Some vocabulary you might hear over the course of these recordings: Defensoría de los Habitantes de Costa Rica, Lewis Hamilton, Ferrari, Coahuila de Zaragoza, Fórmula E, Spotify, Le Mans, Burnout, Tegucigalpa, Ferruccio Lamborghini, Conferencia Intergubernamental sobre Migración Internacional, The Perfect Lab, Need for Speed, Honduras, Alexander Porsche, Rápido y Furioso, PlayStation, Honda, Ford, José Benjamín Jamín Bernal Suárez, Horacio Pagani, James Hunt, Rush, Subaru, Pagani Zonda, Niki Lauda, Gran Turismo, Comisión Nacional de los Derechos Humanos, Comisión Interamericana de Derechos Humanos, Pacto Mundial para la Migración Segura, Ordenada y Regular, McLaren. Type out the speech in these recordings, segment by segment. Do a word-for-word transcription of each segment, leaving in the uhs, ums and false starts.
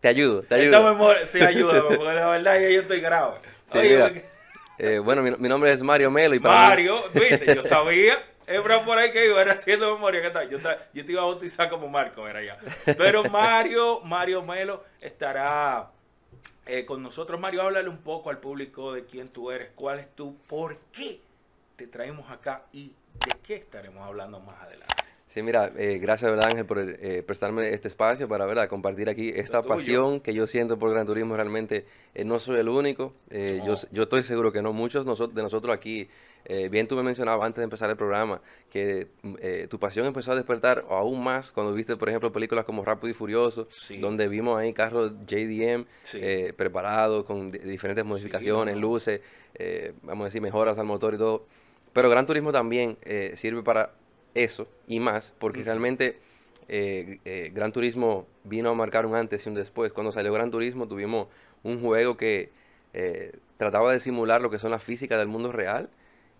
Te ayudo, te ayudo. No me muero, sí, ayúdame, porque la verdad yo estoy grave. Sí, oye, porque... eh, bueno, mi, mi nombre es Mario Melo. Y para Mario, mí... viste, yo sabía. Es por ahí que iba, era haciendo memoria. ¿Qué tal? Yo, yo te iba a bautizar como Marco, era ya. Pero Mario, Mario Melo estará eh, con nosotros. Mario, háblale un poco al público de quién tú eres, cuál es tu, por qué te traemos acá y de qué estaremos hablando más adelante. Sí, mira, eh, gracias, ¿verdad, Ángel, por eh, prestarme este espacio para, ¿verdad?, compartir aquí esta pasión que yo siento por Gran Turismo. Realmente eh, no soy el único, eh, no. yo, yo estoy seguro que no, muchos de nosotros aquí, eh, bien tú me mencionabas antes de empezar el programa, que eh, tu pasión empezó a despertar aún más cuando viste, por ejemplo, películas como Rápido y Furioso, sí, donde vimos ahí carros J D M, sí, eh, preparados con diferentes modificaciones, sí, luces, eh, vamos a decir, mejoras al motor y todo. Pero Gran Turismo también eh, sirve para... eso y más, porque realmente eh, eh, Gran Turismo vino a marcar un antes y un después. Cuando salió Gran Turismo tuvimos un juego que eh, trataba de simular lo que son las físicas del mundo real,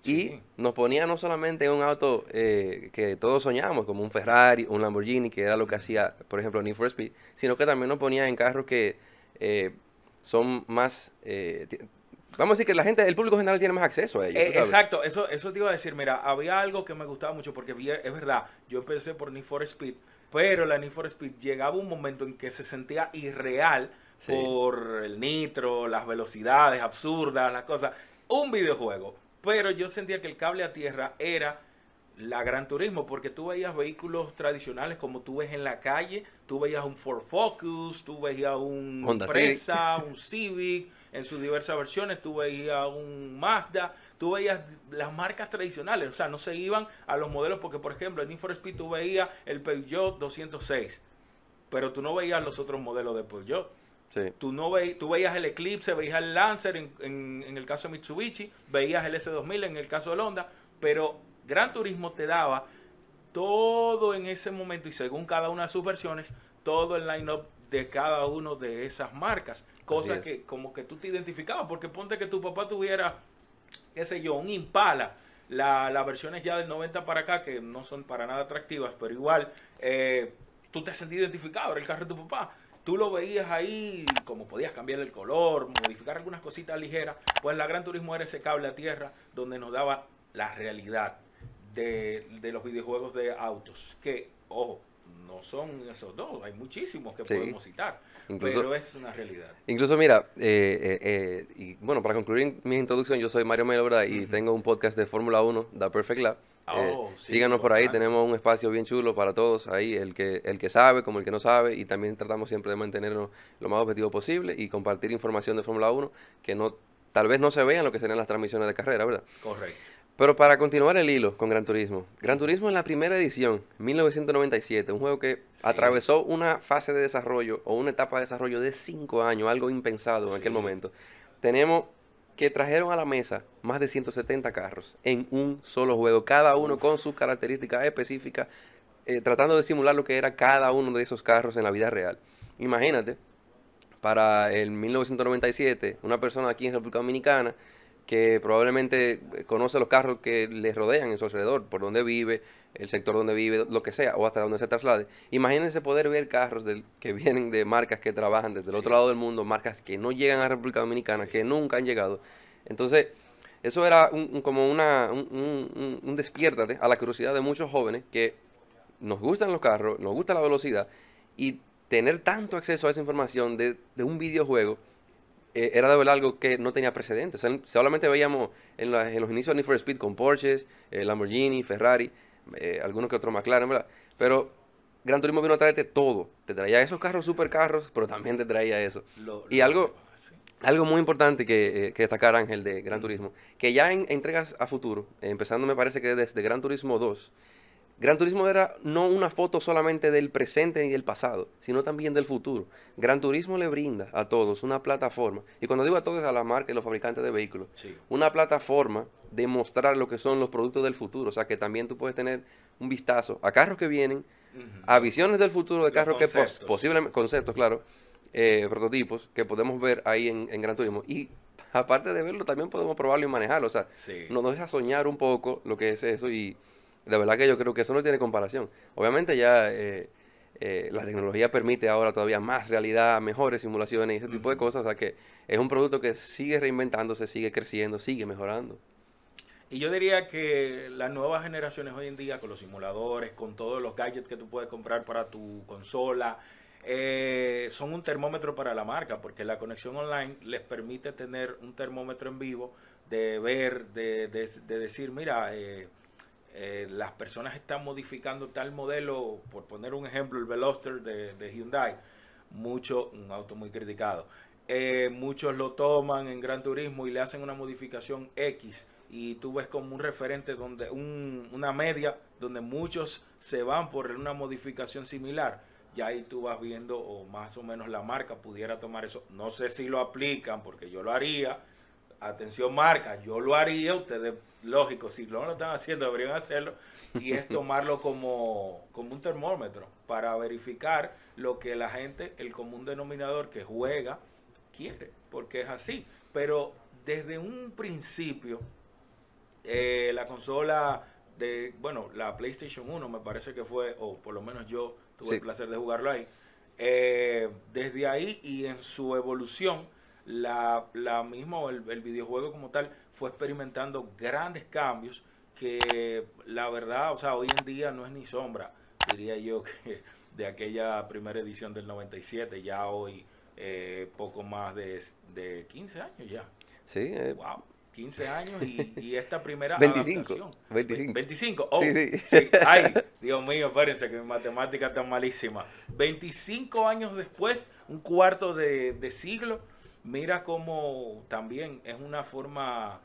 sí, y nos ponía no solamente un auto eh, que todos soñamos, como un Ferrari, un Lamborghini, que era lo que hacía, por ejemplo, Need for Speed, sino que también nos ponía en carros que eh, son más... Eh, vamos a decir que la gente, el público general tiene más acceso a ellos. Eh, exacto, eso, eso te iba a decir. Mira, había algo que me gustaba mucho porque es verdad, yo empecé por Need for Speed, pero la Need for Speed llegaba un momento en que se sentía irreal, sí, por el nitro, las velocidades absurdas, las cosas. Un videojuego, pero yo sentía que el cable a tierra era la Gran Turismo, porque tú veías vehículos tradicionales como tú ves en la calle, tú veías un Ford Focus, tú veías un Honda Presa, Civic, un Civic, en sus diversas versiones, tú veías un Mazda, tú veías las marcas tradicionales, o sea, no se iban a los modelos, porque por ejemplo en Need for Speed tú veías el Peugeot doscientos seis, pero tú no veías los otros modelos de Peugeot. Sí. Tú, no ve, tú veías el Eclipse, veías el Lancer en, en, en el caso de Mitsubishi, veías el S dos mil en el caso de Honda, pero... Gran Turismo te daba todo en ese momento y según cada una de sus versiones, todo el line-up de cada una de esas marcas. Cosa es que como que tú te identificabas, porque ponte que tu papá tuviera, qué sé yo, un Impala. La, las versiones ya del noventa para acá, que no son para nada atractivas, pero igual eh, tú te sentías identificado, era el carro de tu papá. Tú lo veías ahí, como podías cambiar el color, modificar algunas cositas ligeras. Pues la Gran Turismo era ese cable a tierra donde nos daba la realidad. De, de los videojuegos de autos, que, ojo, no son esos dos, hay muchísimos que sí, podemos citar, incluso, pero es una realidad. Incluso, mira, eh, eh, eh, y bueno, para concluir mi introducción, yo soy Mario Melo, ¿verdad? Y uh-huh, tengo un podcast de Fórmula uno, The Perfect Lab. Oh, eh, sí, síganos por ahí, tenemos un espacio bien chulo para todos ahí, el que, el que sabe como el que no sabe, y también tratamos siempre de mantenernos lo más objetivo posible y compartir información de Fórmula uno que no, tal vez no se vean lo que serían las transmisiones de carrera, ¿verdad? Correcto. Pero para continuar el hilo con Gran Turismo, Gran Turismo en la primera edición, mil novecientos noventa y siete, un juego que sí, atravesó una fase de desarrollo o una etapa de desarrollo de cinco años, algo impensado en sí, aquel momento. Tenemos que trajeron a la mesa más de ciento setenta carros en un solo juego, cada uno Uf. con sus características específicas, eh, tratando de simular lo que era cada uno de esos carros en la vida real. Imagínate, para el mil novecientos noventa y siete, una persona aquí en República Dominicana, que probablemente conoce los carros que les rodean en su alrededor, por donde vive, el sector donde vive, lo que sea, o hasta donde se traslade. Imagínense poder ver carros del, que vienen de marcas que trabajan desde el sí, otro lado del mundo, marcas que no llegan a República Dominicana, sí, que nunca han llegado. Entonces, eso era un, un, como una, un, un, un despiértate a la curiosidad de muchos jóvenes que nos gustan los carros, nos gusta la velocidad, y tener tanto acceso a esa información de, de un videojuego, Eh, era de verdad algo que no tenía precedentes. O sea, solamente veíamos en, la, en los inicios de Need for Speed con Porsches, eh, Lamborghini, Ferrari, eh, algunos que otros McLaren, ¿verdad? Pero Gran Turismo vino a traerte todo. Te traía esos carros, supercarros, pero también te traía eso. Lo, y lo algo, algo muy importante que, eh, que destacar, Ángel, de Gran Turismo, que ya en, en entregas a futuro, eh, empezando me parece que desde Gran Turismo dos, Gran Turismo era no una foto solamente del presente ni del pasado, sino también del futuro. Gran Turismo le brinda a todos una plataforma, y cuando digo a todos, a la marca y los fabricantes de vehículos, sí, una plataforma de mostrar lo que son los productos del futuro. O sea, que también tú puedes tener un vistazo a carros que vienen, uh-huh, a visiones del futuro de carros que pos posiblemente, conceptos, claro, eh, prototipos que podemos ver ahí en, en Gran Turismo. Y aparte de verlo, también podemos probarlo y manejarlo. O sea, sí, nos deja soñar un poco lo que es eso y... De verdad que yo creo que eso no tiene comparación. Obviamente ya eh, eh, la tecnología permite ahora todavía más realidad, mejores simulaciones y ese uh-huh. tipo de cosas. O sea que es un producto que sigue reinventándose, sigue creciendo, sigue mejorando. Y yo diría que las nuevas generaciones hoy en día, con los simuladores, con todos los gadgets que tú puedes comprar para tu consola, eh, son un termómetro para la marca, porque la conexión online les permite tener un termómetro en vivo, de ver, de, de, de decir, mira, eh, eh, las personas están modificando tal modelo, por poner un ejemplo, el Veloster de, de Hyundai, mucho, un auto muy criticado. Eh, muchos lo toman en Gran Turismo y le hacen una modificación X, y tú ves como un referente, donde un, una media, donde muchos se van por una modificación similar. Ya ahí tú vas viendo, o más o menos la marca pudiera tomar eso. No sé si lo aplican, porque yo lo haría. Atención marca, yo lo haría. Ustedes, lógico, si no lo están haciendo, deberían hacerlo. Y es tomarlo como, como un termómetro para verificar lo que la gente, el común denominador que juega, quiere. Porque es así. Pero desde un principio... Eh, la consola de, bueno, la PlayStation uno me parece que fue, o por lo menos yo tuve sí. el placer de jugarlo ahí. Eh, desde ahí y en su evolución, la, la misma, el, el videojuego como tal, fue experimentando grandes cambios que la verdad, o sea, hoy en día no es ni sombra, diría yo, que de aquella primera edición del noventa y siete, ya hoy eh, poco más de, de quince años ya. Sí, eh. wow. quince años y, y esta primera veinticinco, adaptación. veinticinco. veinticinco. Oh, sí, sí. Sí. Ay, Dios mío, espérense que mi matemática está malísima. veinticinco años después, un cuarto de, de siglo, mira cómo también es una forma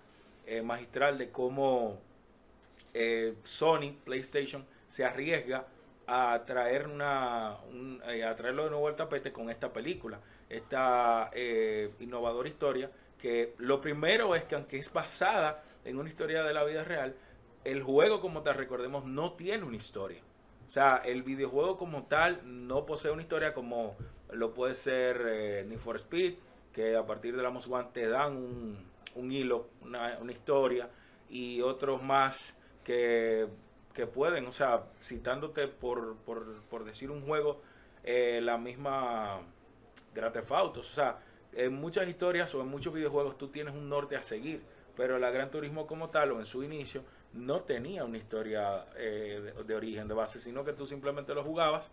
eh, magistral de cómo eh, Sony, PlayStation, se arriesga a traer una un, eh, a traerlo de nuevo al tapete con esta película, esta eh, innovadora historia. Que lo primero es que, aunque es basada en una historia de la vida real, el juego como tal, recordemos, no tiene una historia. O sea, el videojuego como tal no posee una historia como lo puede ser eh, Need for Speed, que a partir de la Most Wanted te dan un, un hilo, una, una historia, y otros más que, que pueden, o sea, citándote por, por, por decir un juego, eh, la misma Grand Theft Auto, o sea, en muchas historias o en muchos videojuegos tú tienes un norte a seguir, pero la Gran Turismo como tal, o en su inicio, no tenía una historia eh, de, de origen, de base, sino que tú simplemente lo jugabas,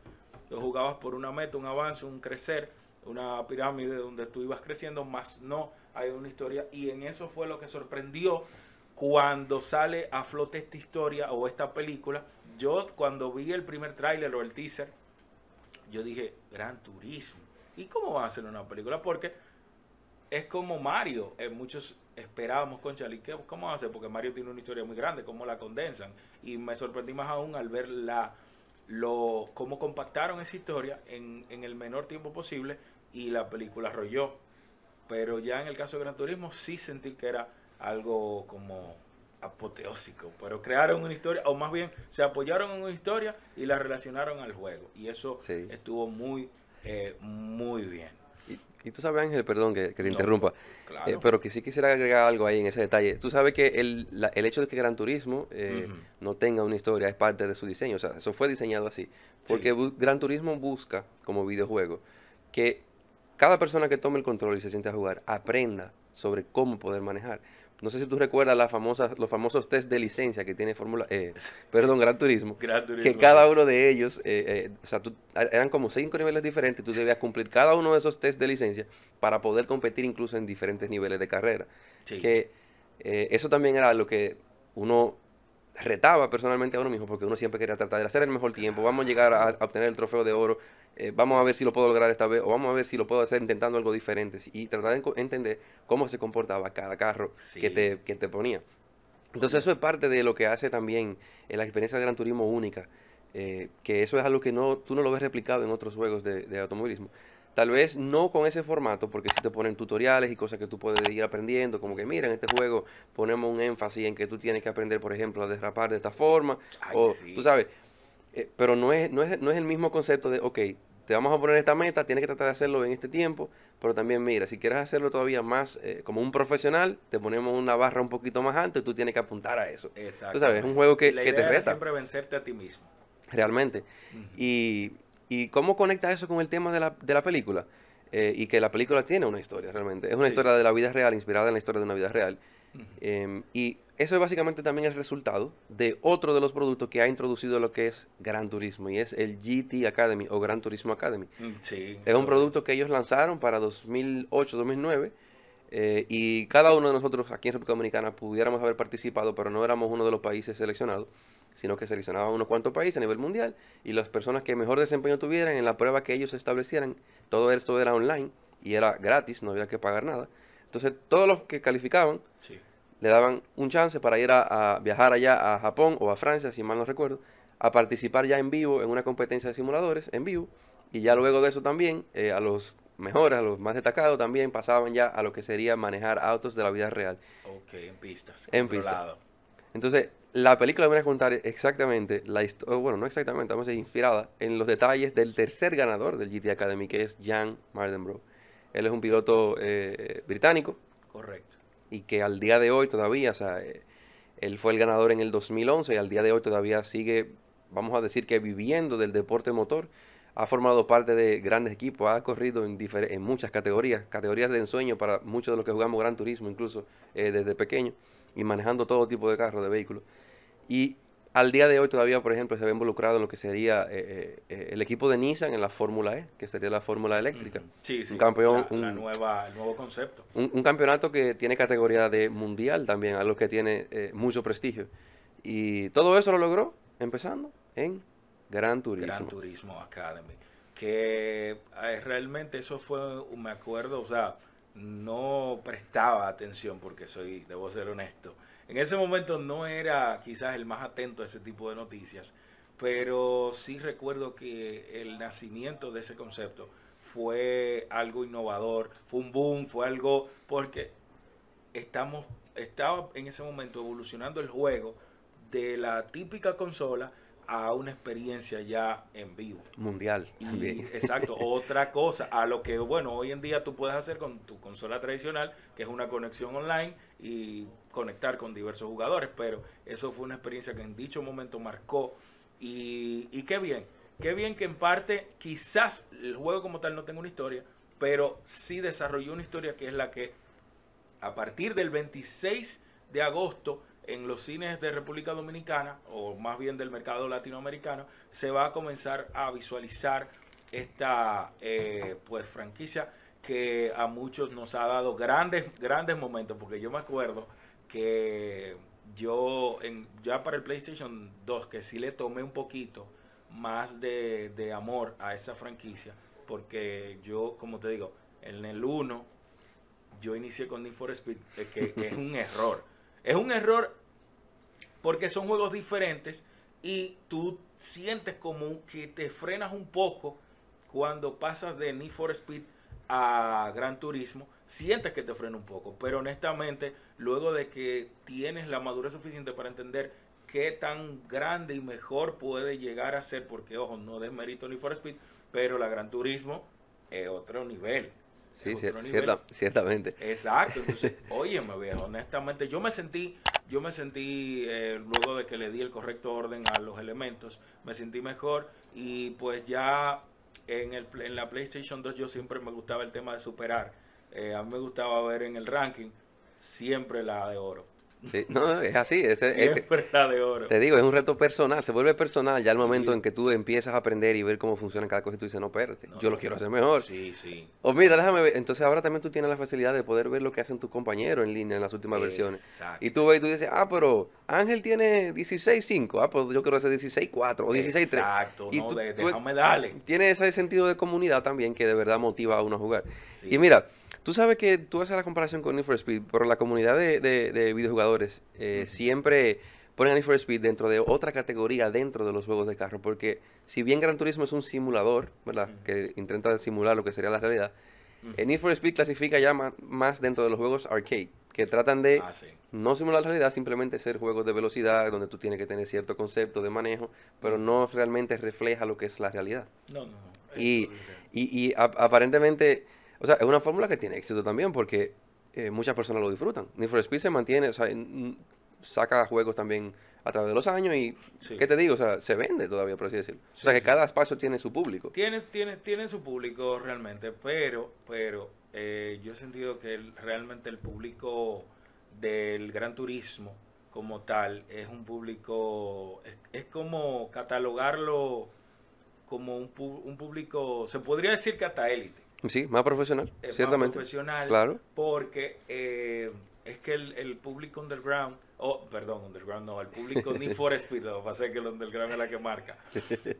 lo jugabas por una meta, un avance, un crecer, una pirámide donde tú ibas creciendo, más no hay una historia, y en eso fue lo que sorprendió cuando sale a flote esta historia o esta película. Yo cuando vi el primer tráiler o el teaser, yo dije, Gran Turismo, ¿y cómo va a ser una película? Porque es como Mario, eh, muchos esperábamos con Charlie, ¿cómo va a ser? Porque Mario tiene una historia muy grande, ¿cómo la condensan? Y me sorprendí más aún al ver la, lo, cómo compactaron esa historia en, en el menor tiempo posible, y la película arrolló. Pero ya en el caso de Gran Turismo sí sentí que era algo como apoteósico, pero crearon una historia, o más bien se apoyaron en una historia y la relacionaron al juego. Y eso sí. estuvo muy, eh, muy bien. Y tú sabes, Ángel, perdón que, que te no, interrumpa, claro. eh, pero que sí quisiera agregar algo ahí en ese detalle. Tú sabes que el, la, el hecho de que Gran Turismo eh, uh-huh. no tenga una historia es parte de su diseño, o sea, eso fue diseñado así. Porque sí. Gran Turismo busca, como videojuego, que cada persona que tome el control y se siente a jugar, aprenda sobre cómo poder manejar. No sé si tú recuerdas las famosas, los famosos test de licencia que tiene Fórmula eh, perdón, Gran Turismo, Gran Turismo, que cada uno de ellos, eh, eh, o sea, tú, eran como cinco niveles diferentes, tú debías cumplir cada uno de esos test de licencia para poder competir incluso en diferentes niveles de carrera. Sí. Que eh, eso también era lo que uno retaba personalmente a uno mismo, porque uno siempre quería tratar de hacer el mejor tiempo, vamos a llegar a, a obtener el trofeo de oro, eh, vamos a ver si lo puedo lograr esta vez, o vamos a ver si lo puedo hacer intentando algo diferente, y tratar de entender cómo se comportaba cada carro sí. que, te, que te ponía. Entonces okay. eso es parte de lo que hace también eh, la experiencia de Gran Turismo única, eh, que eso es algo que no, tú no lo ves replicado en otros juegos de, de automovilismo. Tal vez no con ese formato, porque si te ponen tutoriales y cosas que tú puedes ir aprendiendo, como que mira, en este juego ponemos un énfasis en que tú tienes que aprender, por ejemplo, a derrapar de esta forma, Ay, o sí. tú sabes, eh, pero no es, no, es, no es el mismo concepto de, ok, te vamos a poner esta meta, tienes que tratar de hacerlo en este tiempo, pero también mira, si quieres hacerlo todavía más eh, como un profesional, te ponemos una barra un poquito más alta y tú tienes que apuntar a eso. Exacto. Tú sabes, es un juego que, la idea que te reta. Siempre vencerte a ti mismo. Realmente. Uh-huh. Y... ¿Y cómo conecta eso con el tema de la, de la película? Eh, y que la película tiene una historia realmente. Es una sí. historia de la vida real, inspirada en la historia de una vida real. Uh-huh. eh, y eso es básicamente también el resultado de otro de los productos que ha introducido lo que es Gran Turismo, y es el G T Academy o Gran Turismo Academy. Sí, es un producto que ellos lanzaron para dos mil ocho, dos mil nueve, eh, y cada uno de nosotros aquí en República Dominicana pudiéramos haber participado, pero no éramos uno de los países seleccionados, sino que seleccionaban unos cuantos países a nivel mundial, y las personas que mejor desempeño tuvieran en la prueba que ellos establecieran, todo esto era online y era gratis, no había que pagar nada. Entonces todos los que calificaban sí. le daban un chance para ir a, a viajar allá a Japón o a Francia, si mal no recuerdo, a participar ya en vivo en una competencia de simuladores en vivo, y ya luego de eso también eh, a los mejores, a los más destacados también pasaban ya a lo que sería manejar autos de la vida real. Ok, en pistas. En pistas. Entonces la película viene a contar exactamente, la historia, bueno, no exactamente, vamos a ser inspirada en los detalles del tercer ganador del G T Academy, que es Jann Mardenborough. Él es un piloto eh, británico. Correcto. Y que al día de hoy todavía, o sea, eh, él fue el ganador en el dos mil once y al día de hoy todavía sigue, vamos a decir que viviendo del deporte motor. Ha formado parte de grandes equipos, ha corrido en, en muchas categorías, categorías de ensueño para muchos de los que jugamos Gran Turismo incluso eh, desde pequeño, y manejando todo tipo de carros, de vehículos. Y al día de hoy todavía, por ejemplo, se ve involucrado en lo que sería eh, eh, el equipo de Nissan en la Fórmula E, que sería la Fórmula Eléctrica. Mm-hmm. Sí, sí, un campeón, la, la un, nueva, el nuevo concepto. Un, un campeonato que tiene categoría de mundial también, algo que tiene eh, mucho prestigio. Y todo eso lo logró empezando en Gran Turismo. Gran Turismo Academy. Que eh, realmente eso fue, me acuerdo, o sea, no prestaba atención porque soy, debo ser honesto. En ese momento no era quizás el más atento a ese tipo de noticias, pero sí recuerdo que el nacimiento de ese concepto fue algo innovador, fue un boom, fue algo porque estamos, estaba en ese momento evolucionando el juego de la típica consola a una experiencia ya en vivo. Mundial. Y, exacto, otra cosa, a lo que, bueno, hoy en día tú puedes hacer con tu consola tradicional, que es una conexión online y conectar con diversos jugadores, pero eso fue una experiencia que en dicho momento marcó, y, y qué bien, qué bien que en parte quizás el juego como tal no tenga una historia, pero sí desarrolló una historia que es la que a partir del veintiséis de agosto en los cines de República Dominicana, o más bien del mercado latinoamericano, se va a comenzar a visualizar esta eh, pues franquicia que a muchos nos ha dado grandes, grandes momentos, porque yo me acuerdo que yo en, ya para el PlayStation dos, que sí le tomé un poquito más de, de amor a esa franquicia, porque yo, como te digo, en el uno yo inicié con Need for Speed, eh, que, que es un error. Es un error porque son juegos diferentes y tú sientes como que te frenas un poco cuando pasas de Need for Speed a Gran Turismo. Sientes que te frena un poco, pero honestamente, luego de que tienes la madurez suficiente para entender qué tan grande y mejor puede llegar a ser, porque, ojo, no desmerito Need for Speed, pero la Gran Turismo es otro nivel. Sí, cier cierta, ciertamente. Exacto, entonces, óyeme viejo, honestamente, yo me sentí, yo me sentí, eh, luego de que le di el correcto orden a los elementos, me sentí mejor, y pues ya en, el, en la PlayStation dos yo siempre me gustaba el tema de superar, eh, a mí me gustaba ver en el ranking siempre la de oro. Sí, no, es así, es, es, siempre la de oro. Te digo, es un reto personal, se vuelve personal ya al sí. momento en que tú empiezas a aprender y ver cómo funciona cada cosa y tú dices, no, espérate, no, yo no, lo quiero no. hacer mejor. Sí, sí. O mira, déjame ver, entonces ahora también tú tienes la facilidad de poder ver lo que hacen tus compañeros en línea en las últimas Exacto. versiones. Y tú ves y tú dices, ah, pero Ángel tiene dieciséis punto cinco, ah, pues yo quiero hacer dieciséis punto cuatro o dieciséis punto tres. Exacto, y no, tú, de, déjame darle. Tiene ese sentido de comunidad también que de verdad motiva a uno a jugar. Sí. Y mira, tú sabes que tú haces la comparación con Need for Speed, pero la comunidad de, de, de videojugadores eh, uh-huh. siempre ponen a Need for Speed dentro de otra categoría dentro de los juegos de carro, porque si bien Gran Turismo es un simulador, ¿verdad? Uh-huh. Que intenta simular lo que sería la realidad, uh-huh. eh, Need for Speed clasifica ya más, más dentro de los juegos arcade, que tratan de ah, sí. no simular la realidad, simplemente ser juegos de velocidad, donde tú tienes que tener cierto concepto de manejo, pero no realmente refleja lo que es la realidad. No, no, no. Y, y, y a, aparentemente... O sea, es una fórmula que tiene éxito también porque eh, muchas personas lo disfrutan. Need for Speed se mantiene, o sea, saca juegos también a través de los años y, sí. ¿qué te digo? O sea, se vende todavía, por así decirlo. Sí, o sea, que sí. cada espacio tiene su público. Tiene, tiene, tiene su público realmente, pero, pero eh, yo he sentido que el, realmente el público del Gran Turismo como tal es un público, es, es como catalogarlo como un, un público, se podría decir que hasta élite. Sí, más profesional, es ciertamente. Más profesional, claro. Porque eh, es que el, el público underground, oh, perdón, underground no, el público Need for Speed, lo que pasa es que el underground es la que marca.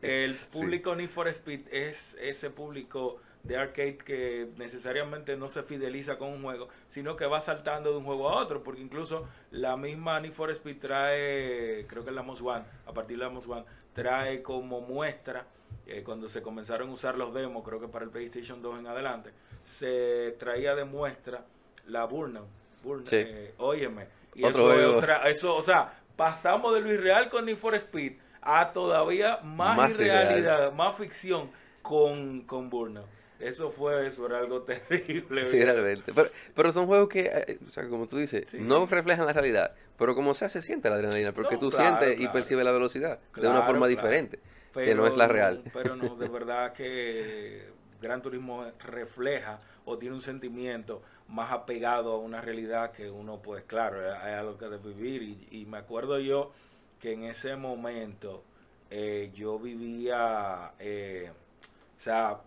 El público sí. Need for Speed es ese público de arcade que necesariamente no se fideliza con un juego, sino que va saltando de un juego a otro, porque incluso la misma Need for Speed trae, creo que la Most One, a partir de la Most One, trae como muestra, eh, cuando se comenzaron a usar los demos, creo que para el PlayStation dos en adelante, se traía de muestra la Burnout, Burnout sí. eh, óyeme, y eso, otra, eso, o sea, pasamos de lo irreal con Need for Speed a todavía más, más irrealidad, irreal. más ficción con, con Burnout. Eso fue, eso era algo terrible. Sí, realmente. Pero, pero son juegos que, eh, o sea, como tú dices, sí. no reflejan la realidad. Pero como sea, se siente la adrenalina. Porque no, tú claro, sientes claro. y percibes la velocidad claro, de una forma claro. diferente, pero, que no es la real. Pero no, de verdad que Gran Turismo refleja o tiene un sentimiento más apegado a una realidad que uno, pues claro, es algo que de vivir. Y, y me acuerdo yo que en ese momento eh, yo vivía, eh, o sea...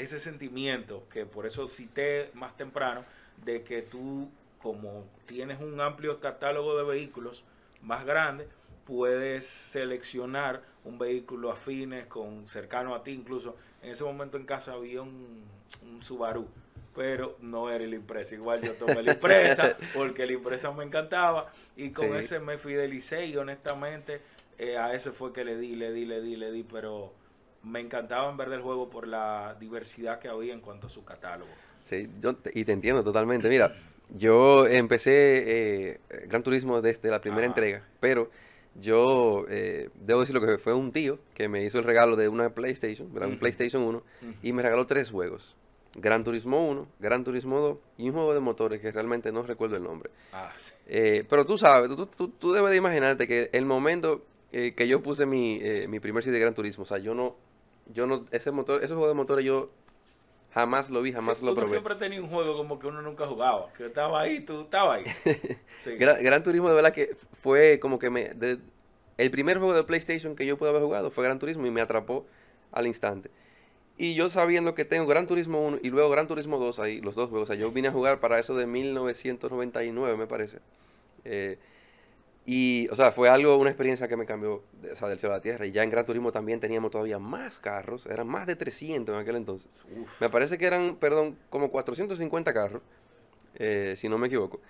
ese sentimiento, que por eso cité más temprano, de que tú, como tienes un amplio catálogo de vehículos más grande, puedes seleccionar un vehículo afines, con, cercano a ti incluso. En ese momento en casa había un, un Subaru, pero no era el Impresa. Igual yo tomé el Impresa, porque el Impresa me encantaba, y con sí. ese me fidelicé, y honestamente eh, a ese fue que le di, le di, le di, le di, pero... me encantaba ver del juego por la diversidad que había en cuanto a su catálogo. Sí, yo te, y te entiendo totalmente. Mira, yo empecé eh, Gran Turismo desde la primera Ajá. entrega, pero yo eh, debo decirlo que fue un tío que me hizo el regalo de una PlayStation, ¿verdad? Uh-huh. Un PlayStation uno, uh-huh. y me regaló tres juegos. Gran Turismo uno, Gran Turismo dos y un juego de motores que realmente no recuerdo el nombre. Ah, sí. eh, pero tú sabes, tú, tú, tú debes de imaginarte que el momento... Eh, que yo puse mi, eh, mi primer sitio de Gran Turismo, o sea, yo no, yo no, ese motor, esos juegos de motores yo jamás lo vi, jamás sí, lo probé. Uno siempre tenía un juego como que uno nunca jugaba, que estaba ahí, tú estabas ahí. Sí. Gran, Gran Turismo de verdad que fue como que me, de, el primer juego de PlayStation que yo pude haber jugado fue Gran Turismo y me atrapó al instante. Y yo sabiendo que tengo Gran Turismo uno y luego Gran Turismo dos ahí, los dos juegos, o sea, yo vine a jugar para eso de mil novecientos noventa y nueve me parece. Eh, Y, o sea, fue algo, una experiencia que me cambió, o sea, del cielo a la tierra. Y ya en Gran Turismo también teníamos todavía más carros. Eran más de trescientos en aquel entonces. Uf. Me parece que eran, perdón, como cuatrocientos cincuenta carros, eh, si no me equivoco.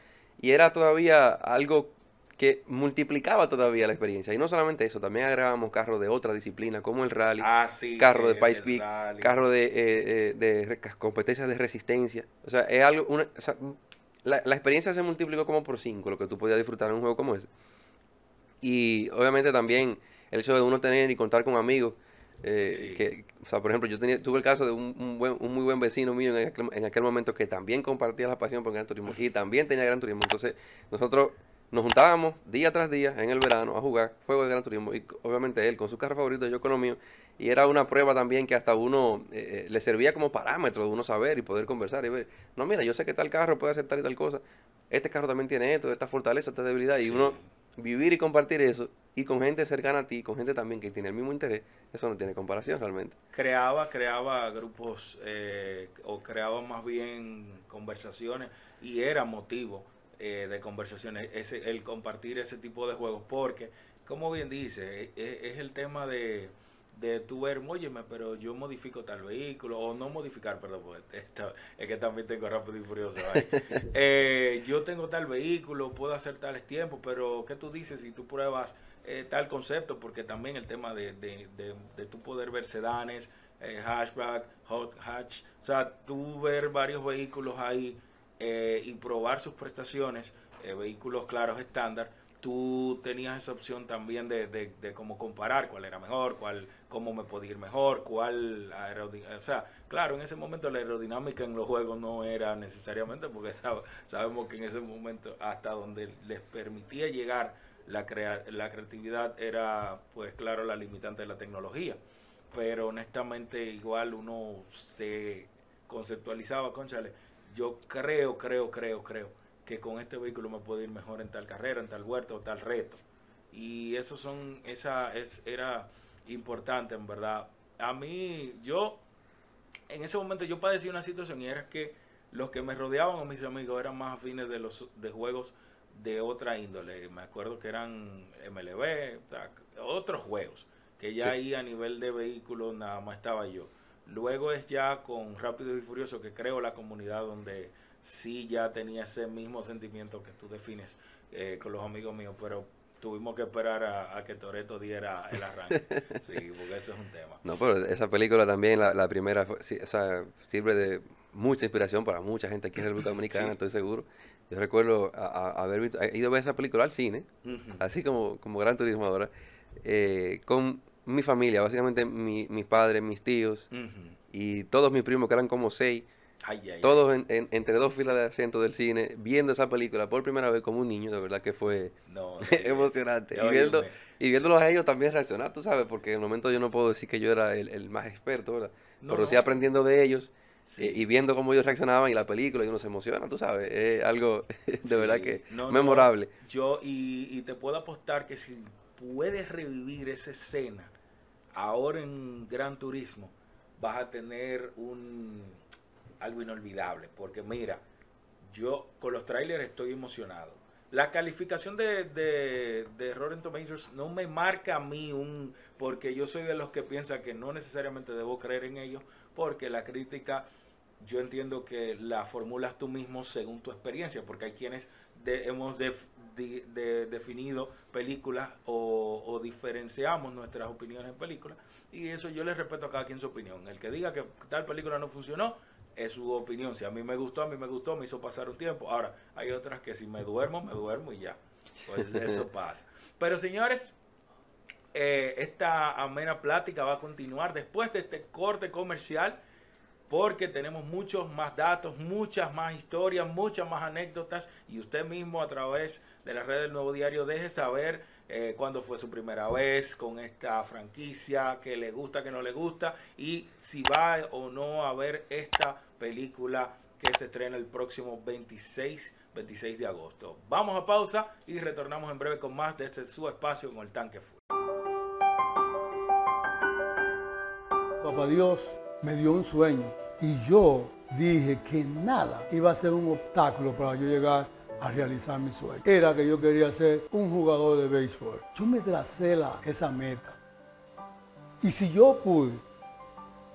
Y era todavía algo que multiplicaba todavía la experiencia. Y no solamente eso, también agregábamos carros de otra disciplina, como el rally, ah, sí, carro de Pikes Peak, carro de, eh, eh, de competencias de resistencia. O sea, es algo... Una, o sea, La, la experiencia se multiplicó como por cinco, lo que tú podías disfrutar en un juego como ese. Y obviamente también el hecho de uno tener y contar con amigos. Eh, sí. que, o sea, por ejemplo, yo tenía, tuve el caso de un, un, buen, un muy buen vecino mío en aquel, en aquel momento que también compartía la pasión por Gran Turismo y también tenía Gran Turismo. Entonces nosotros nos juntábamos día tras día en el verano a jugar juegos de Gran Turismo. Y obviamente él con su carro favorito, yo con lo mío. Y era una prueba también que hasta uno eh, le servía como parámetro de uno saber y poder conversar y ver, no, mira, yo sé que tal carro puede hacer tal y tal cosa, este carro también tiene esto, esta fortaleza, esta debilidad, sí. y uno vivir y compartir eso, y con gente cercana a ti, con gente también que tiene el mismo interés, eso no tiene comparación realmente. Creaba, creaba grupos, eh, o creaba más bien conversaciones, y era motivo eh, de conversaciones, ese, el compartir ese tipo de juegos, porque, como bien dice, es, es el tema de... de tu ver, óyeme, pero yo modifico tal vehículo, o no modificar, perdón, pues, esta, es que también tengo Rápido y Furioso ahí. eh, yo tengo tal vehículo, puedo hacer tales tiempos, pero ¿qué tú dices si tú pruebas eh, tal concepto? Porque también el tema de, de, de, de tu poder ver sedanes, eh, hatchback, hot hatch, o sea, tú ver varios vehículos ahí eh, y probar sus prestaciones, eh, vehículos claros estándar, tú tenías esa opción también de, de, de cómo comparar cuál era mejor, cuál, cómo me podía ir mejor, cuál aerodinámica. O sea, claro, en ese momento la aerodinámica en los juegos no era necesariamente, porque sab, sabemos que en ese momento hasta donde les permitía llegar la, crea la creatividad era, pues claro, la limitante de la tecnología. Pero honestamente igual uno se conceptualizaba, conchale, yo creo, creo, creo, creo que con este vehículo me puedo ir mejor en tal carrera, en tal huerto o tal reto. Y eso son, esa es, era importante en verdad. A mí, yo, en ese momento yo padecí una situación, y era que los que me rodeaban o mis amigos eran más afines de los de juegos de otra índole. Me acuerdo que eran M L B, o sea, otros juegos, que ya sí. Ahí a nivel de vehículos nada más estaba yo. Luego es ya con Rápido y Furioso que creo la comunidad donde sí ya tenía ese mismo sentimiento que tú defines eh, con los amigos míos, pero tuvimos que esperar a, a que Toretto diera el arranque. Sí, porque eso es un tema. No, pero esa película también, la, la primera, sí, o sea, sirve de mucha inspiración para mucha gente aquí en República Dominicana, sí. Estoy seguro. Yo recuerdo a, a haber visto, he ido a ver esa película al cine, uh-huh. así como, como Gran Turismo ahora, eh, con mi familia, básicamente mi, mis padres, mis tíos, uh-huh. y todos mis primos, que eran como seis, ay, ay, todos en, en, entre dos filas de asientos del cine, viendo esa película por primera vez como un niño. De verdad que fue no, no, emocionante. Y, viendo, y viéndolos a ellos también reaccionar, tú sabes, porque en el momento yo no puedo decir que yo era el, el más experto, ¿verdad? No, pero no. sí aprendiendo de ellos, sí. eh, y viendo cómo ellos reaccionaban y la película, y uno se emociona, tú sabes, es eh, algo de sí, verdad que no, memorable. No, yo, y, y te puedo apostar que si puedes revivir esa escena ahora en Gran Turismo, vas a tener un... algo inolvidable, porque mira, yo con los trailers estoy emocionado. La calificación de, de, de Rotten Tomatoes no me marca a mí un... porque yo soy de los que piensa que no necesariamente debo creer en ellos, porque la crítica, yo entiendo que la formulas tú mismo según tu experiencia, porque hay quienes de, hemos def, de, de, definido películas o, o diferenciamos nuestras opiniones en películas, y eso yo les respeto a cada quien su opinión. El que diga que tal película no funcionó, es su opinión. Si a mí me gustó, a mí me gustó, me hizo pasar un tiempo. Ahora, hay otras que si me duermo, me duermo y ya. Pues eso pasa. Pero señores, eh, esta amena plática va a continuar después de este corte comercial, porque tenemos muchos más datos, muchas más historias, muchas más anécdotas, y usted mismo a través de la red del Nuevo Diario deje saber eh, cuándo fue su primera vez con esta franquicia, que le gusta, que no le gusta, y si va o no a ver esta película que se estrena el próximo veintiséis de agosto. Vamos a pausa y retornamos en breve con más de este su espacio con el Tanque Full. Papá Dios me dio un sueño y yo dije que nada iba a ser un obstáculo para yo llegar a realizar mi sueño. Era que yo quería ser un jugador de béisbol. Yo me tracé la, esa meta. Y si yo pude,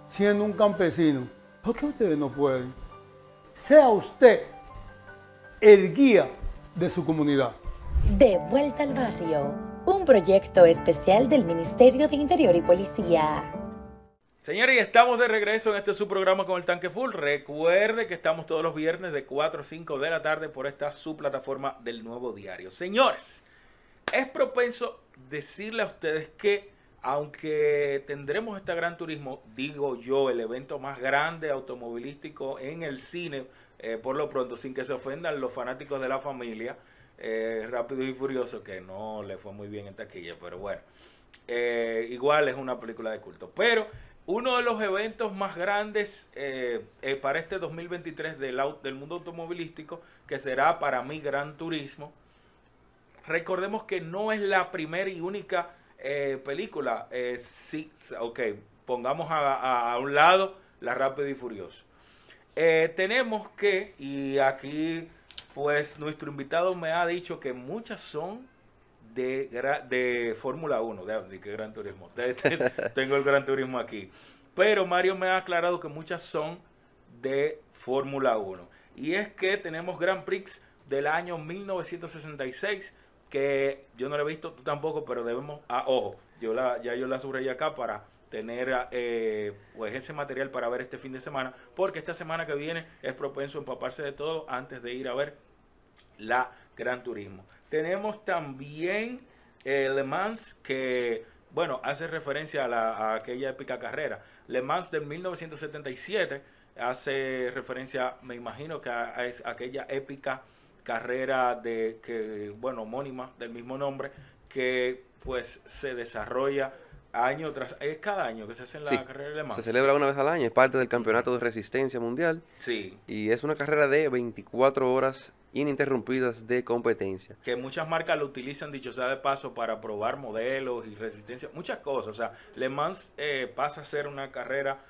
siendo un campesino, ¿por qué ustedes no pueden? Sea usted el guía de su comunidad. De vuelta al barrio, un proyecto especial del Ministerio de Interior y Policía. Señores, estamos de regreso en este su programa con el Tanque Full. Recuerde que estamos todos los viernes de cuatro a cinco de la tarde por esta su plataforma del Nuevo Diario. Señores, es propenso decirle a ustedes que aunque tendremos este Gran Turismo, digo yo, el evento más grande automovilístico en el cine, eh, por lo pronto, sin que se ofendan los fanáticos de la familia, eh, Rápido y Furioso, que no le fue muy bien en taquilla, pero bueno, eh, igual es una película de culto. Pero uno de los eventos más grandes eh, eh, para este dos mil veintitrés del, del mundo automovilístico, que será para mí Gran Turismo, recordemos que no es la primera y única Eh, película, eh, sí, ok, pongamos a, a, a un lado la Rápido y Furioso. Eh, tenemos que, y aquí pues nuestro invitado me ha dicho que muchas son de, de Fórmula uno, de, de Gran Turismo, de, de, tengo el Gran Turismo aquí, pero Mario me ha aclarado que muchas son de Fórmula uno, y es que tenemos Grand Prix del año mil novecientos sesenta y seis, que yo no la he visto, tú tampoco, pero debemos, ah, ojo, yo la, ya yo la subrayé acá para tener eh, pues ese material para ver este fin de semana, porque esta semana que viene es propenso empaparse de todo antes de ir a ver la Gran Turismo. Tenemos también eh, Le Mans, que, bueno, hace referencia a, la, a aquella épica carrera. Le Mans del mil novecientos setenta y siete hace referencia, me imagino, que a, a aquella épica carrera de que, bueno, homónima, del mismo nombre, que pues se desarrolla año tras año, es cada año que se hace en la sí, carrera de Le Mans. Se celebra una vez al año, es parte del campeonato de resistencia mundial. Sí. Y es una carrera de veinticuatro horas ininterrumpidas de competencia. Que muchas marcas lo utilizan, dicho sea de paso, para probar modelos y resistencia, muchas cosas. O sea, Le Mans eh, pasa a ser una carrera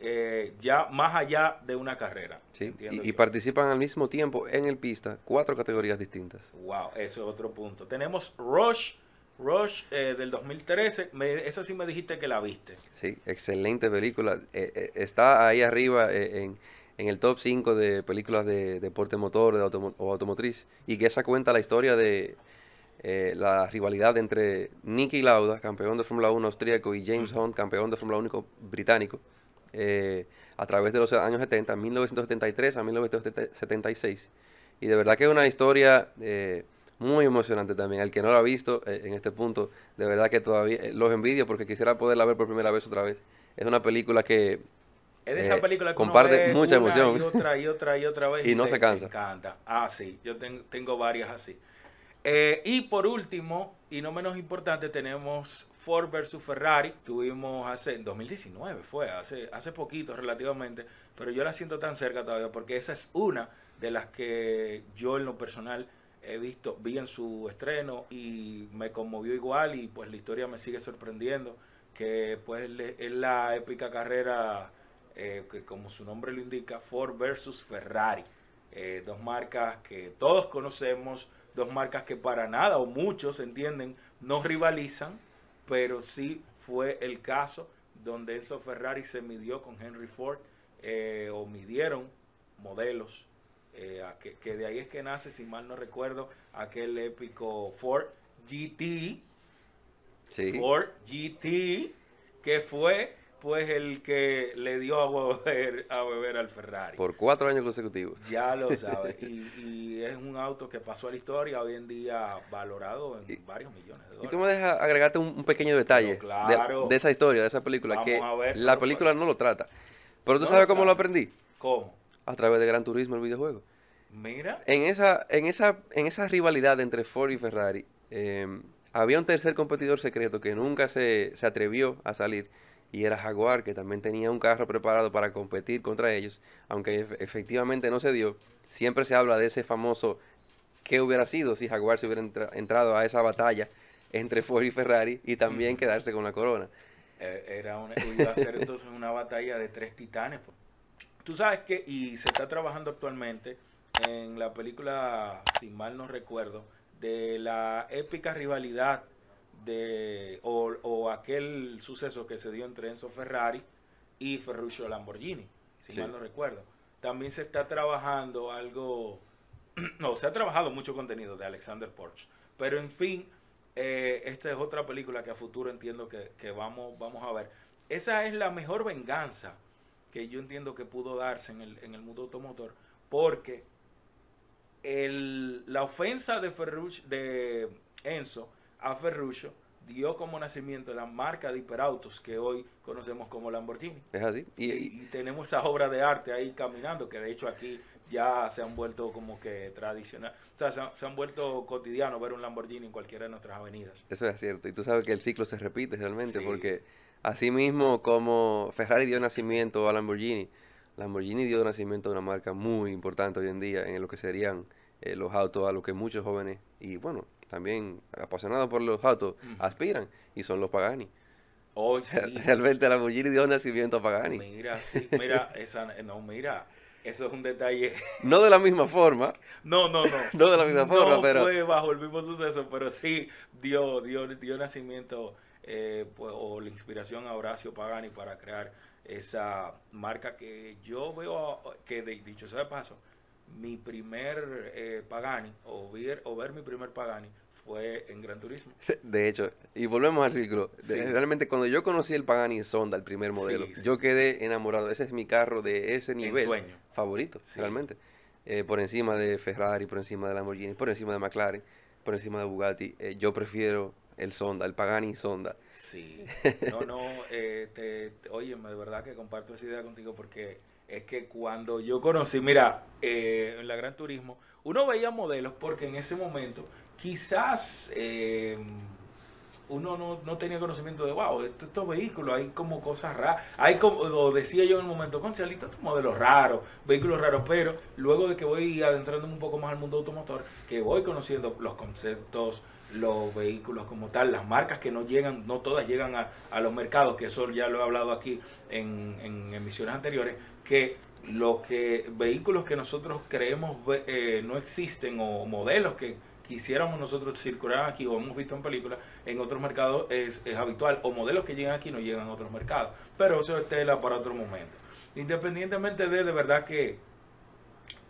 eh, ya más allá de una carrera. Sí, y, y participan al mismo tiempo en el pista cuatro categorías distintas. Wow, eso es otro punto. Tenemos Rush. Rush eh, del dos mil trece, me, esa sí me dijiste que la viste. Sí, excelente película. Eh, eh, está ahí arriba eh, en, en el top cinco de películas de deporte motor de automo o automotriz. Y que esa cuenta la historia de eh, la rivalidad entre Niki Lauda, campeón de Fórmula uno austríaco, y James Hunt, campeón de Fórmula uno británico, eh, a través de los años setenta, mil novecientos setenta y tres a mil novecientos setenta y seis. Y de verdad que es una historia... Eh, muy emocionante también. Al que no lo ha visto eh, en este punto, de verdad que todavía eh, los envidio porque quisiera poderla ver por primera vez otra vez. Es una película que es de eh, esa película que comparte mucha emoción. Y otra y otra y otra vez. y, y no te, se cansa. Encanta. Ah, sí. Yo ten, tengo varias así. Eh, y por último, y no menos importante, tenemos Ford versus. Ferrari. Tuvimos hace, en dos mil diecinueve fue, hace, hace poquito relativamente, pero yo la siento tan cerca todavía porque esa es una de las que yo en lo personal... he visto, vi en su estreno y me conmovió igual, y pues la historia me sigue sorprendiendo, que pues le, es la épica carrera eh, que, como su nombre lo indica, Ford versus. Ferrari. Eh, dos marcas que todos conocemos, dos marcas que para nada o muchos entienden no rivalizan, pero sí fue el caso donde Enzo Ferrari se midió con Henry Ford, eh, o midieron modelos. Eh, que, que de ahí es que nace, si mal no recuerdo, aquel épico Ford G T, sí. Ford G T, que fue pues el que le dio a beber, a beber al Ferrari. Por cuatro años consecutivos. Ya lo sabes, y, y es un auto que pasó a la historia, hoy en día valorado en y, varios millones de dólares. Y tú me dejas agregarte un, un pequeño detalle, no, claro, de, de esa historia, de esa película. Vamos que ver, la claro, película claro. no lo trata, pero tú no sabes cómo lo aprendí. ¿Cómo? A través de Gran Turismo, el videojuego. Mira. En esa, en esa, en esa rivalidad entre Ford y Ferrari, eh, había un tercer competidor secreto que nunca se, se atrevió a salir, y era Jaguar, que también tenía un carro preparado para competir contra ellos, aunque efectivamente no se dio. Siempre se habla de ese famoso ¿qué hubiera sido si Jaguar se hubiera entra, entrado a esa batalla entre Ford y Ferrari y también mm. quedarse con la corona? Era una, iba a ser entonces una batalla de tres titanes. Tú sabes que, y se está trabajando actualmente en la película, si mal no recuerdo, de la épica rivalidad de o, o aquel suceso que se dio entre Enzo Ferrari y Ferruccio Lamborghini, si sí. mal no recuerdo. También se está trabajando algo, no, se ha trabajado mucho contenido de Alexander Porsche, pero en fin, eh, esta es otra película que a futuro entiendo que, que vamos, vamos a ver. Esa es la mejor venganza que yo entiendo que pudo darse en el, en el mundo automotor, porque el, la ofensa de, Ferruccio, de Enzo a Ferruccio dio como nacimiento la marca de hiperautos que hoy conocemos como Lamborghini. Es así. Y, y, y tenemos esa obra de arte ahí caminando, que de hecho aquí ya se han vuelto como que tradicional, o sea, se han, se han vuelto cotidiano ver un Lamborghini en cualquiera de nuestras avenidas. Eso es cierto, y tú sabes que el ciclo se repite realmente, sí. porque... Asimismo, como Ferrari dio nacimiento a Lamborghini, Lamborghini dio nacimiento a una marca muy importante hoy en día en lo que serían eh, los autos, a lo que muchos jóvenes y, bueno, también apasionados por los autos mm. aspiran, y son los Pagani. Oh, sí. Realmente Lamborghini dio nacimiento a Pagani. Mira, sí, mira, esa, no, mira, eso es un detalle. No de la misma forma. No, no, no. No de la misma no forma, pero... No fue bajo el mismo suceso, pero sí dio, dio, dio nacimiento... Eh, pues, o la inspiración a Horacio Pagani para crear esa marca que yo veo, que de, dicho sea de paso, mi primer eh, Pagani, o ver, o ver mi primer Pagani, fue en Gran Turismo. De hecho, y volvemos al círculo, sí. realmente cuando yo conocí el Pagani Zonda, el primer modelo, sí, sí. yo quedé enamorado, ese es mi carro de ese nivel sueño. favorito, sí. realmente, eh, por encima de Ferrari, por encima de Lamborghini, por encima de McLaren, por encima de Bugatti, eh, yo prefiero... El Zonda, el Pagani Zonda. Sí. No, no, eh, te, te, óyeme, de verdad que comparto esa idea contigo porque es que cuando yo conocí, mira, eh, en la Gran Turismo, uno veía modelos porque en ese momento quizás eh, uno no, no tenía conocimiento de, wow, estos, estos vehículos, hay como cosas raras, hay como, o decía yo en el momento, conchalito, estos modelos raros, vehículos raros, pero luego de que voy adentrándome un poco más al mundo automotor, que voy conociendo los conceptos, los vehículos como tal, las marcas que no llegan, no todas llegan a, a los mercados, que eso ya lo he hablado aquí en, en emisiones anteriores, que los que, vehículos que nosotros creemos eh, no existen o modelos que quisiéramos nosotros circular aquí o hemos visto en películas, en otros mercados es, es habitual, o modelos que llegan aquí no llegan a otros mercados, pero eso es tela para otro momento. Independientemente de, de verdad que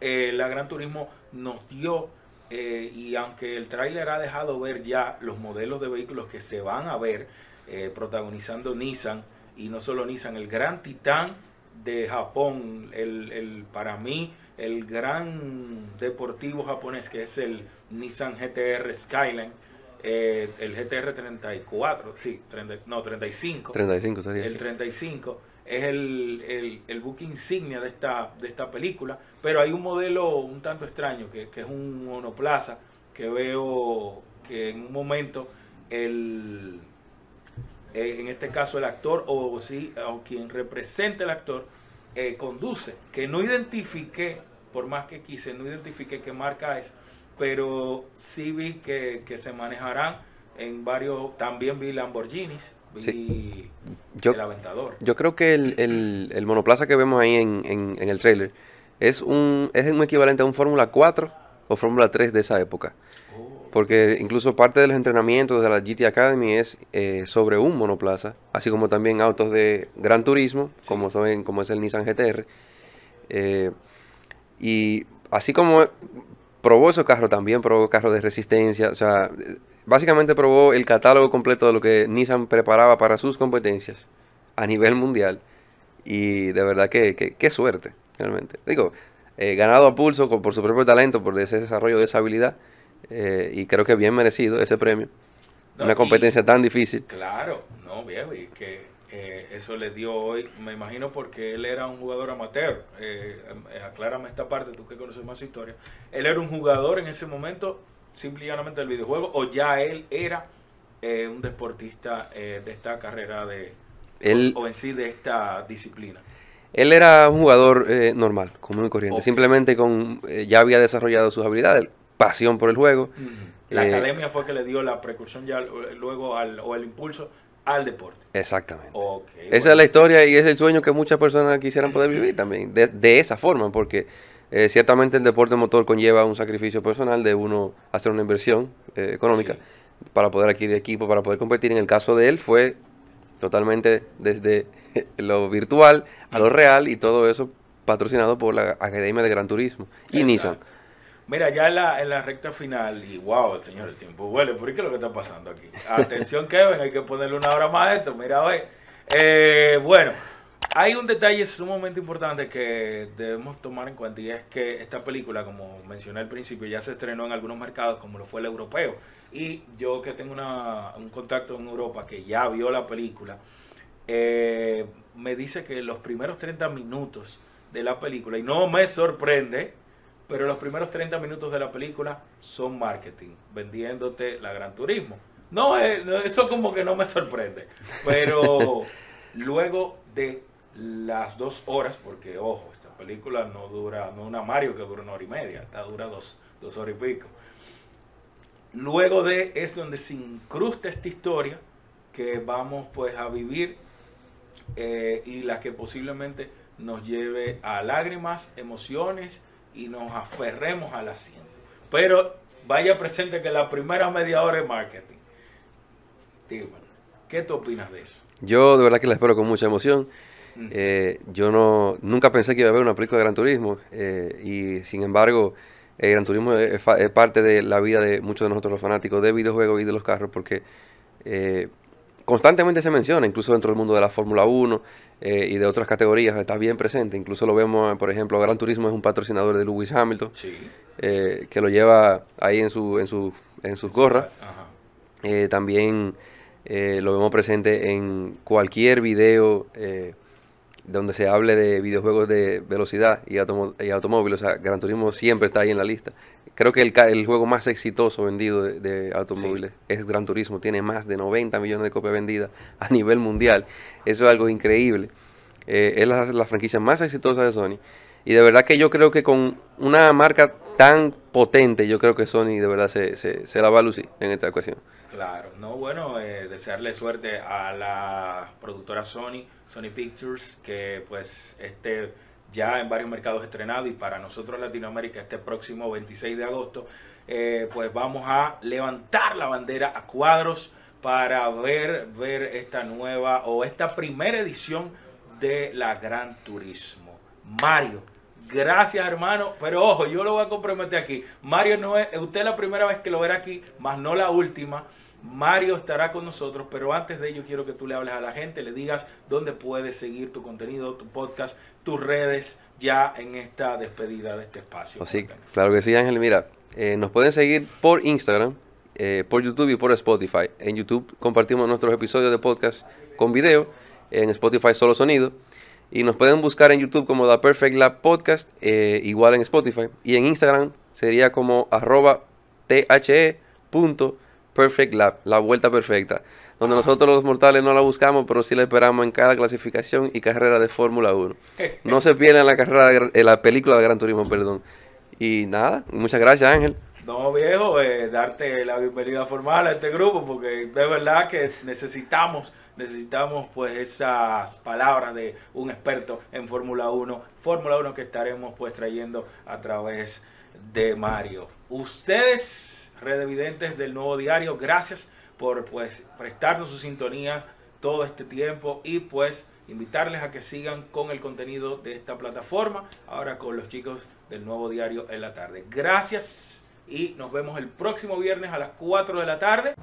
eh, la Gran Turismo nos dio, eh, y aunque el tráiler ha dejado ver ya los modelos de vehículos que se van a ver eh, protagonizando Nissan, y no solo Nissan, el gran titán de Japón, el, el para mí el gran deportivo japonés, que es el Nissan G T R Skyline, eh, el G T R treinta y cuatro, sí, treinta, no, treinta y cinco. treinta y cinco sería el así. treinta y cinco es el, el, el buque insignia de esta, de esta película, pero hay un modelo un tanto extraño, que, que es un monoplaza, que veo que en un momento el... en este caso el actor o, o, sí, o quien represente el actor eh, conduce, que no identifique, por más que quise, no identifique qué marca es, pero sí vi que, que se manejarán en varios, también vi Lamborghinis, vi sí. yo, el Aventador. Yo creo que el, el, el monoplaza que vemos ahí en, en, en el trailer es un, es un equivalente a un Fórmula cuatro o Fórmula tres de esa época. Porque incluso parte de los entrenamientos de la G T Academy es eh, sobre un monoplaza, así como también autos de Gran Turismo, sí. como, son, como es el Nissan G T R. Eh, y así como probó esos carros, también probó carros de resistencia. O sea, básicamente probó el catálogo completo de lo que Nissan preparaba para sus competencias a nivel mundial. Y de verdad que, que, que suerte, realmente. Digo, eh, ganado a pulso por su propio talento, por ese desarrollo de esa habilidad. Eh, y creo que bien merecido ese premio. No, una competencia y, tan difícil. Claro, no, viejo, y que eh, eso le dio hoy, me imagino, porque él era un jugador amateur. Eh, aclárame esta parte, tú que conoces más historia. Él era un jugador en ese momento, simplemente del videojuego, o ya él era eh, un deportista eh, de esta carrera de él, o en sí de esta disciplina. Él era un jugador eh, normal, común y corriente, okay. Simplemente con eh, ya había desarrollado sus habilidades. Pasión por el juego. Uh-huh. La eh, academia fue que le dio la precursión ya luego al, o el impulso al deporte. Exactamente. Okay, esa bueno. es la historia y es el sueño que muchas personas quisieran poder vivir también, de, de esa forma, porque eh, ciertamente el deporte motor conlleva un sacrificio personal de uno hacer una inversión eh, económica sí. para poder adquirir equipo, para poder competir. En el caso de él fue totalmente desde lo virtual a lo real y todo eso patrocinado por la Academia de Gran Turismo y Exacto. Nissan. Mira, ya en la, en la recta final, y wow, señor, el tiempo huele, ¿por qué es lo que está pasando aquí? Atención, Kevin, hay que ponerle una hora más a esto, mira, hoy. Eh, bueno, hay un detalle sumamente importante que debemos tomar en cuenta, y es que esta película, como mencioné al principio, ya se estrenó en algunos mercados, como lo fue el europeo. Y yo que tengo una, un contacto en Europa que ya vio la película, eh, me dice que los primeros treinta minutos de la película, y no me sorprende, pero los primeros treinta minutos de la película son marketing, vendiéndote la Gran Turismo. No, eso como que no me sorprende. Pero luego de las dos horas, porque ojo, esta película no dura, no una Mario que dura una hora y media, esta dura dos, dos horas y pico. Luego de es donde se incrusta esta historia que vamos pues a vivir eh, y la que posiblemente nos lleve a lágrimas, emociones, y nos aferremos al asiento. Pero vaya presente que la primera media hora es marketing. Dígame, ¿qué tú opinas de eso? Yo de verdad que la espero con mucha emoción. Uh-huh. eh, yo no nunca pensé que iba a haber una película de Gran Turismo. Eh, y sin embargo, eh, Gran Turismo es, es parte de la vida de muchos de nosotros los fanáticos de videojuegos y de los carros. Porque eh, constantemente se menciona, incluso dentro del mundo de la Fórmula uno eh, y de otras categorías, está bien presente. Incluso lo vemos, por ejemplo, Gran Turismo es un patrocinador de Lewis Hamilton, sí. eh, que lo lleva ahí en su en su, en sus gorras. Eh, también eh, lo vemos presente en cualquier video eh, donde se hable de videojuegos de velocidad y, automó y automóviles. O sea, Gran Turismo siempre está ahí en la lista. Creo que el, el juego más exitoso vendido de, de automóviles sí. es Gran Turismo. Tiene más de noventa millones de copias vendidas a nivel mundial. Eso es algo increíble. Eh, es la, la franquicia más exitosa de Sony. Y de verdad que yo creo que con una marca tan potente, yo creo que Sony de verdad se, se, se la va a lucir en esta ocasión. Claro, no, bueno, eh, desearle suerte a la productora Sony, Sony Pictures, que pues esté ya en varios mercados estrenado, y para nosotros Latinoamérica este próximo veintiséis de agosto, eh, pues vamos a levantar la bandera a cuadros para ver, ver esta nueva o esta primera edición de la Gran Turismo. Mario, gracias, hermano, pero ojo, yo lo voy a comprometer aquí. Mario no es, usted es la primera vez que lo verá aquí, más no la última. Mario estará con nosotros, pero antes de ello quiero que tú le hables a la gente, le digas dónde puedes seguir tu contenido, tu podcast, tus redes, ya en esta despedida de este espacio. Así, claro que sí, Ángel. Mira, eh, nos pueden seguir por Instagram, eh, por YouTube y por Spotify. En YouTube compartimos nuestros episodios de podcast con video, en Spotify solo sonido. Y nos pueden buscar en YouTube como The Perfect Lab Podcast, eh, igual en Spotify. Y en Instagram sería como arroba the punto perfect lab, la vuelta perfecta. Donde Ajá. nosotros los mortales no la buscamos, pero sí la esperamos en cada clasificación y carrera de Fórmula uno. No se pierdan la, carrera de, la película de Gran Turismo, perdón. Y nada, muchas gracias, Ángel. No, viejo, eh, darte la bienvenida formal a este grupo, porque de verdad que necesitamos, necesitamos pues esas palabras de un experto en Fórmula uno, Fórmula uno que estaremos pues trayendo a través de Mario. Ustedes, redevidentes del Nuevo Diario, gracias por pues prestarnos sus sintonías todo este tiempo y pues invitarles a que sigan con el contenido de esta plataforma, ahora con los chicos del Nuevo Diario en la tarde. Gracias. Y nos vemos el próximo viernes a las cuatro de la tarde.